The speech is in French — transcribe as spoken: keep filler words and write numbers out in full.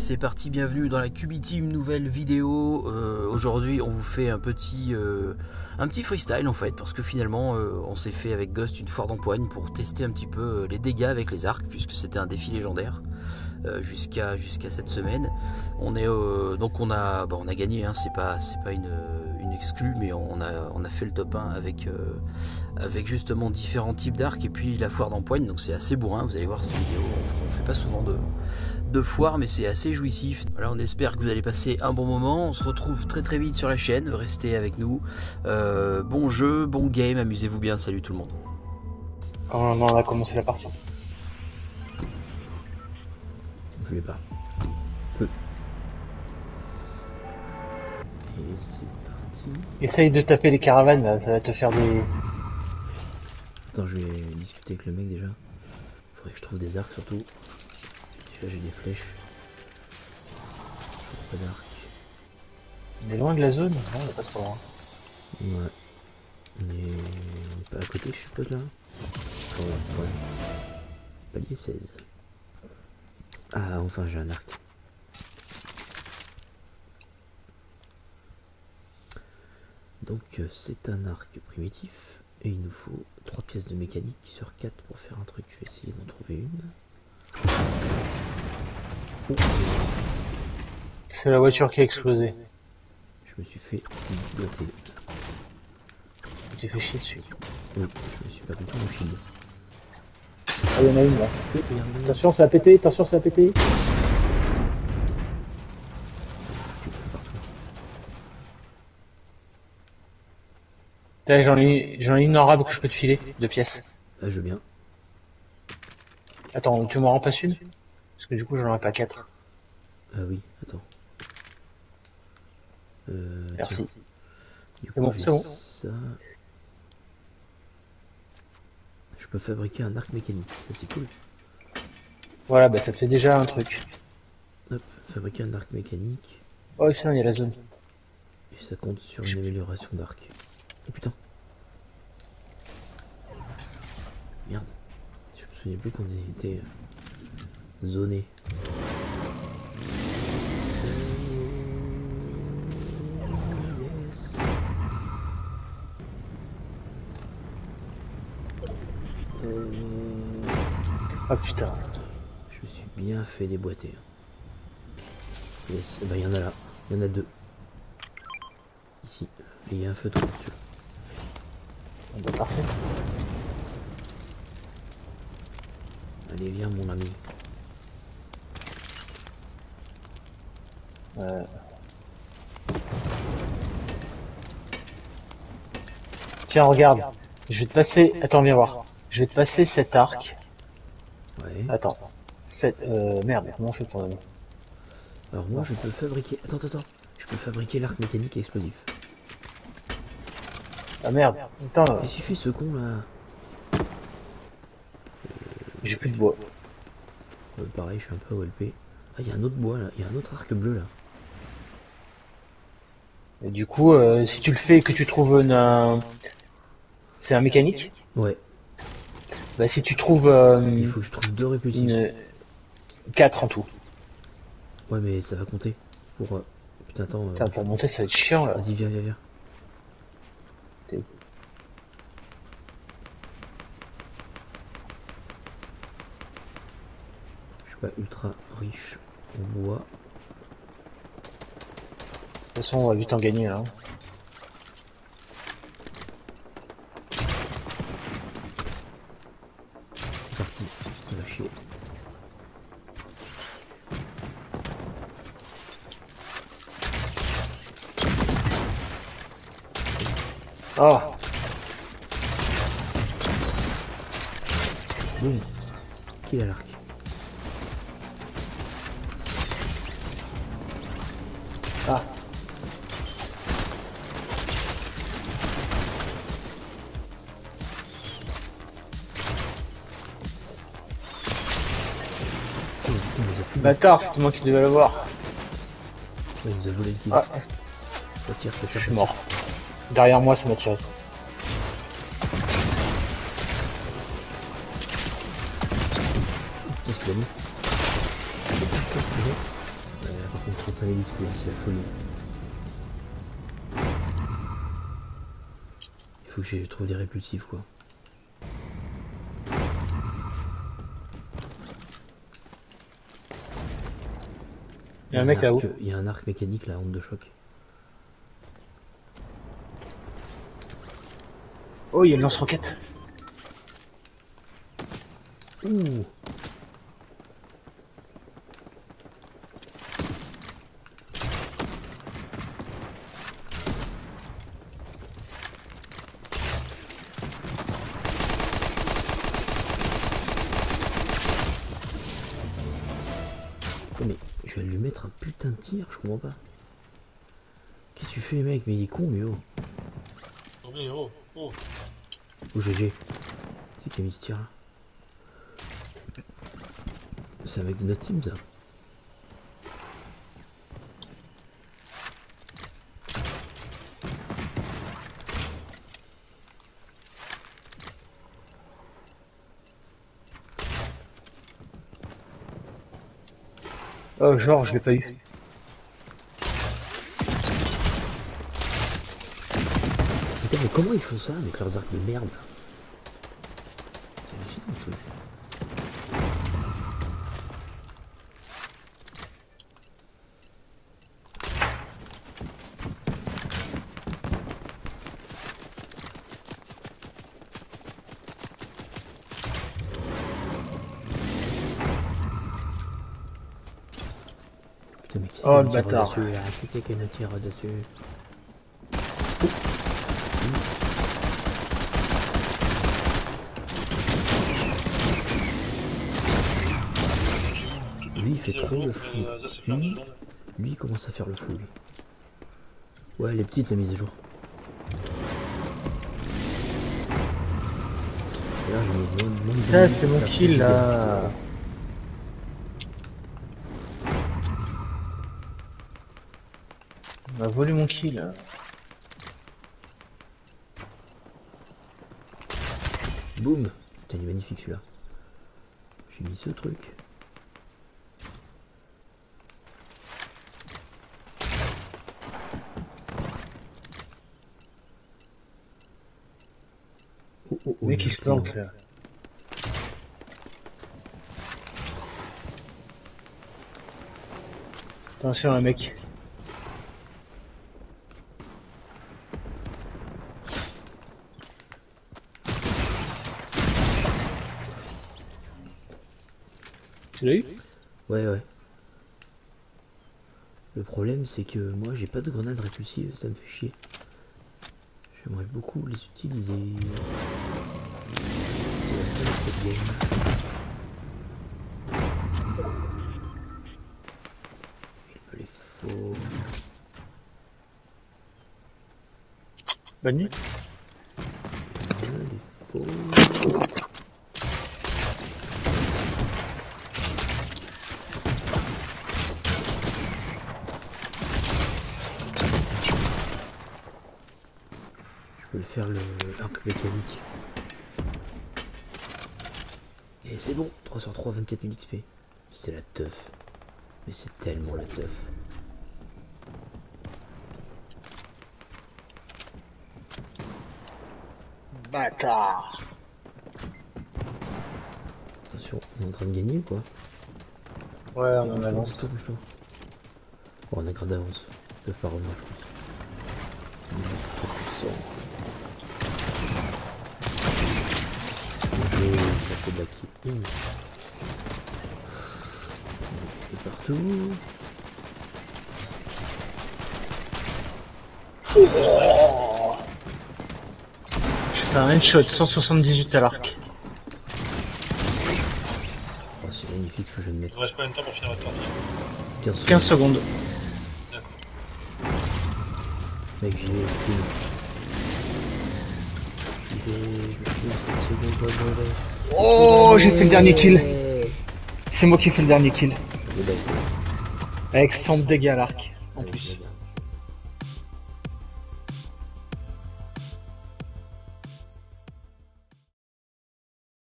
c'est parti, bienvenue dans la KubiTeam, nouvelle vidéo. Euh, aujourd'hui on vous fait un petit euh, un petit freestyle en fait, parce que finalement euh, on s'est fait avec Ghost une foire d'empoigne pour tester un petit peu les dégâts avec les arcs, puisque c'était un défi légendaire euh, jusqu'à jusqu'à cette semaine. On est euh, donc on a bon, on a gagné, hein, c'est pas c'est pas une une exclue, mais on a on a fait le top un avec euh, avec justement différents types d'arcs et puis la foire d'empoigne, donc c'est assez bourrin. Vous allez voir cette vidéo, on, on fait pas souvent de de foire, mais c'est assez jouissif. Voilà, on espère que vous allez passer un bon moment. On se retrouve très très vite sur la chaîne, restez avec nous. Euh, bon jeu, bon game, amusez-vous bien, salut tout le monde. Oh non, non, on a commencé la partie. Je vais pas. Feu. Et c'est parti. Essaye de taper les caravanes là, ça va te faire des... Attends, je vais discuter avec le mec déjà. Faudrait que je trouve des arcs surtout. Là j'ai des flèches. Je trouve pas d'arc. On est loin de la zone, non, on est pas trop loin. Ouais. On est pas à côté je suppose là. Oh, ouais. Palier seize. Ah enfin j'ai un arc. Donc c'est un arc primitif. Et il nous faut trois pièces de mécanique sur quatre pour faire un truc. Je vais essayer d'en trouver une. C'est la voiture qui a explosé. Je me suis fait botter. Tu t'es fait chier dessus. Oui, je me suis pas content mon shield. Ah, y'en a une là. Attention, ça a pété, attention, ça a pété. T'as, j'en ai, j'en ai une en rab que je peux te filer, deux pièces. Ah, je veux bien. Attends, tu m'en rends pas une? Parce que du coup, j'en aurais pas quatre. Ah oui, attends. Euh, Merci. Tiens. Du coup, bon, j'ai bon. Ça... Je peux fabriquer un arc mécanique, ça c'est cool. Voilà, bah ça te fait déjà un truc. Hop, fabriquer un arc mécanique. Oh putain, il y a la zone. Et ça compte sur une amélioration d'arc. Oh putain. Merde. Je ne sais plus qu'on a été zoné. Yes. Euh... Ah putain, je me suis bien fait déboîter. Yes. Eh ben, il y en a là, il y en a deux. Ici, et il y a un feu de couverture. On doit parfait. Allez, viens mon ami. Ouais. Tiens, regarde. Je vais te passer... Attends, viens voir. Je vais te passer cet arc. Ouais. Attends. Cette... Euh... Merde, comment je fais pour... Alors moi, je peux fabriquer... Attends, attends, attends. Je peux fabriquer l'arc mécanique et explosif. Ah merde. Attends. Il suffit ce con là. J'ai plus de bois. Euh, pareil, je suis un peu O L P. Ah, il y a un autre bois là, il y a un autre arc bleu là. Et du coup, euh, si tu le fais et que tu trouves une, un... C'est un mécanique ? Ouais. Bah si tu trouves... Euh, il faut que je trouve deux répulsifs. Une... quatre en tout. Ouais mais ça va compter. Pour... Euh... Putain, attends... Euh... Putain, pour monter ça va être chiant là. Vas-y, viens, viens, viens. Pas ultra riche en bois. De toute façon on va vite en gagner là. C'est parti, ça va chier. Oh oui. Qui a l'arc? Ah. Bâtard, c'est moi qui devais l'avoir. Il nous a volé le kill. Ah. Ça tire, ça tire. Je suis mort. Derrière moi, ça m'a tiré. Qu'est-ce qu'il a mis? Qu'est-ce qu'il a mis? Par contre, trente-cinq minutes, c'est la folie. Il faut que je trouve des répulsifs, quoi. Il y a un mec là-haut. Il y a un arc mécanique, la onde de choc. Oh, il y a une lance-roquette. Ouh. Mais je vais lui mettre un putain de tir, je comprends pas. Qu'est-ce que tu fais, mec? Mais il est con, lui, oh. Oh, oh. Oh, G G. C'est qui a mis ce tir là? C'est avec notre team, ça. Oh, genre, je l'ai pas eu. Putain, mais comment ils font ça avec leurs arcs de merde? C'est hallucinant, le truc. Oh le bâtard! Qui c'est qui nous tire dessus? Lui il fait trop le fou. Lui, lui il commence à faire le fou. Ouais, elle est petite la mise à jour. Là c'est mon kill là. On m'a volé mon kill. Boum. Putain, il est magnifique celui-là. J'ai mis ce truc. Oh, oh, oh, mec, il se planque là. Attention, hein, mec. Tu l'as eu? Ouais, ouais. Le problème, c'est que moi, j'ai pas de grenades répulsives, ça me fait chier. J'aimerais beaucoup les utiliser. C'est la fin de cette game. Il peut les faux. Bonne nuit. Les faux. Faire le arc mécanique et c'est bon. Trois cent trois, vingt-quatre mille X P, c'est la teuf, mais c'est tellement la teuf. Bâtard, attention, on est en train de gagner ou quoi? Ouais, on en avance. Bon, on a grave d'avance, ils peuvent pas revenir, je pense. Ils sont trop puissants. Et ça c'est de la qui. C'est partout. Oh, putain, un headshot, cent soixante-dix-huit à l'arc. Oh, c'est magnifique, faut que je me mette. Il reste combien de temps pour finir votre partie? quinze secondes. D'accord. Mec, j'y vais. Je seconde, oh, j'ai fait le dernier kill. C'est moi qui ai fait le dernier kill. Avec cent dégâts à l'arc en plus.